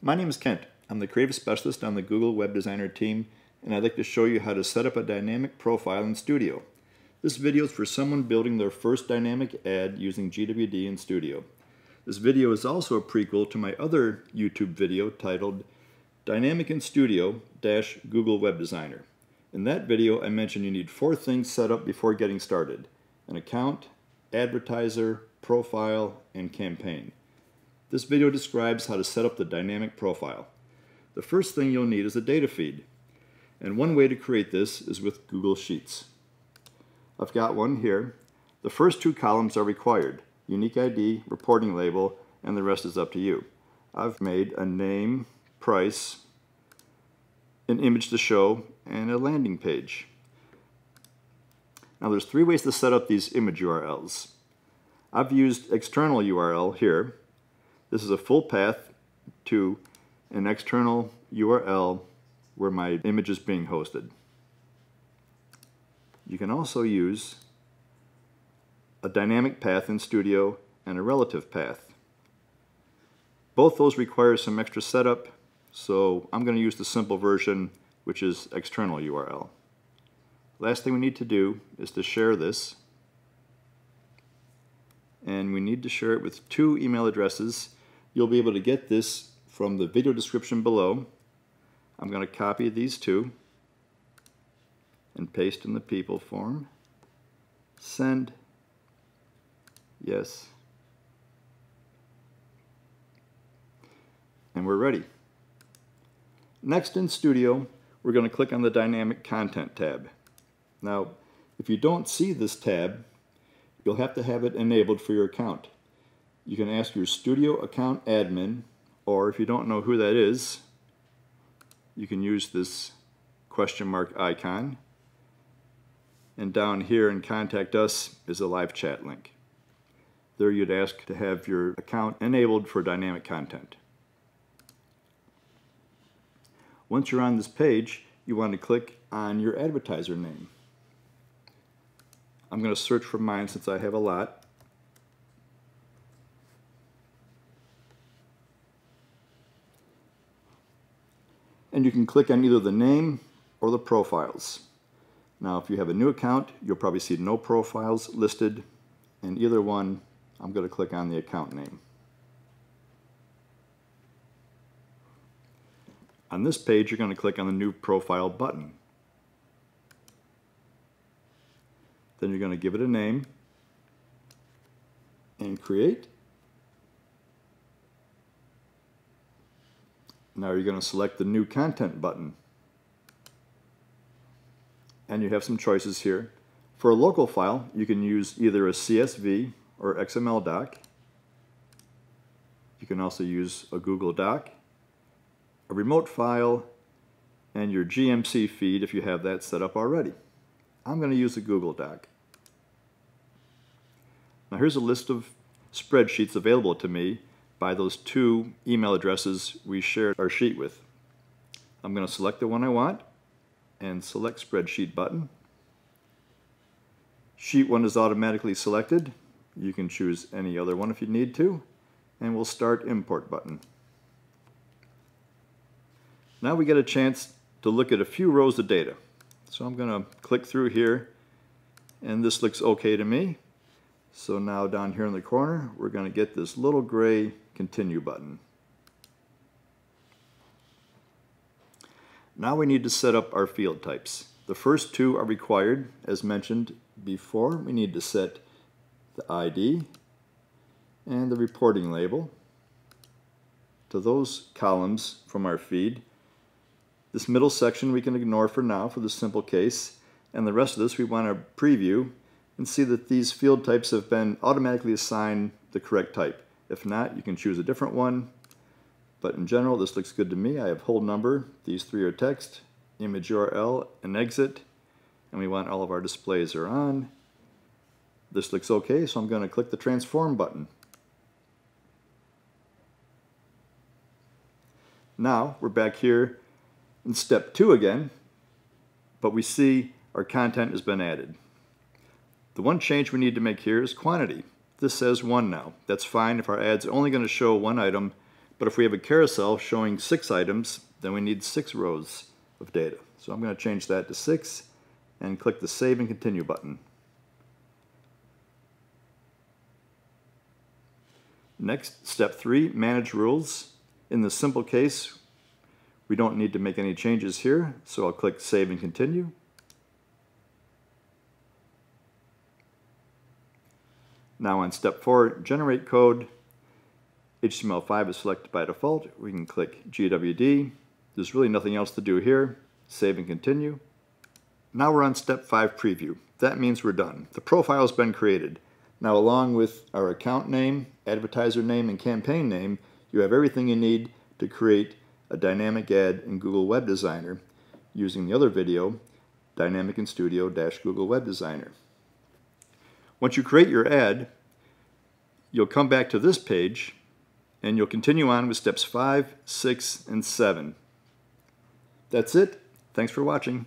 My name is Kent. I'm the creative specialist on the Google Web Designer team, and I'd like to show you how to set up a dynamic profile in Studio. This video is for someone building their first dynamic ad using GWD in Studio. This video is also a prequel to my other YouTube video titled Dynamic in Studio - Google Web Designer. In that video, I mentioned you need 4 things set up before getting started: an account, advertiser, profile, and campaign. This video describes how to set up the dynamic profile. The first thing you'll need is a data feed, and one way to create this is with Google Sheets. I've got one here. The first 2 columns are required: unique ID, reporting label, and the rest is up to you. I've made a name, price, an image to show, and a landing page. Now there's 3 ways to set up these image URLs. I've used external URL here. This is a full path to an external URL where my image is being hosted. You can also use a dynamic path in Studio and a relative path. Both those require some extra setup, so I'm going to use the simple version, which is external URL. Last thing we need to do is to share this, and we need to share it with 2 email addresses. You'll be able to get this from the video description below. I'm going to copy these 2 and paste in the people form. Send. Yes. And we're ready. Next in Studio, we're going to click on the Dynamic Content tab. Now, if you don't see this tab, you'll have to have it enabled for your account. You can ask your Studio account admin, or if you don't know who that is, you can use this question mark icon. And down here in Contact Us is a live chat link. There you'd ask to have your account enabled for dynamic content. Once you're on this page, you want to click on your advertiser name. I'm going to search for mine since I have a lot. And you can click on either the name or the profiles. Now, if you have a new account, you'll probably see no profiles listed. And either one, I'm going to click on the account name. On this page, you're going to click on the New Profile button. Then you're going to give it a name and create. Now you're going to select the New Content button. And you have some choices here. For a local file, you can use either a CSV or XML doc. You can also use a Google Doc, a remote file, and your GMC feed if you have that set up already. I'm going to use a Google Doc. Now here's a list of spreadsheets available to me by those 2 email addresses we shared our sheet with. I'm going to select the one I want and select Spreadsheet button. Sheet 1 is automatically selected. You can choose any other one if you need to, and we'll start Import button. Now we get a chance to look at a few rows of data. So I'm going to click through here, and this looks okay to me. So now down here in the corner, we're going to get this little gray continue button. Now we need to set up our field types. The first 2 are required. As mentioned before, we need to set the ID and the reporting label to those columns from our feed. This middle section we can ignore for now for the simple case, and the rest of this we want to preview and see that these field types have been automatically assigned the correct type. If not, you can choose a different one, but in general this looks good to me. I have whole number, these 3 are text, image URL, and exit, and we want all of our displays are on. This looks okay, so I'm going to click the transform button. Now we're back here in step 2 again, but we see our content has been added. The one change we need to make here is quantity. This says 1 now. That's fine if our ad's only going to show 1 item, But if we have a carousel showing 6 items, then we need 6 rows of data. So I'm going to change that to 6 and click the Save and Continue button. Next, step 3, manage rules. In the simple case, we don't need to make any changes here, so I'll click Save and Continue. Now on step 4, generate code. HTML5 is selected by default. We can click GWD. There's really nothing else to do here. Save and Continue. Now we're on step 5, preview. That means we're done. The profile's been created. Now, along with our account name, advertiser name, and campaign name, you have everything you need to create a dynamic ad in Google Web Designer using the other video, Dynamic in Studio-Google Web Designer. Once you create your ad, you'll come back to this page and you'll continue on with steps 5, 6, and 7. That's it. Thanks for watching.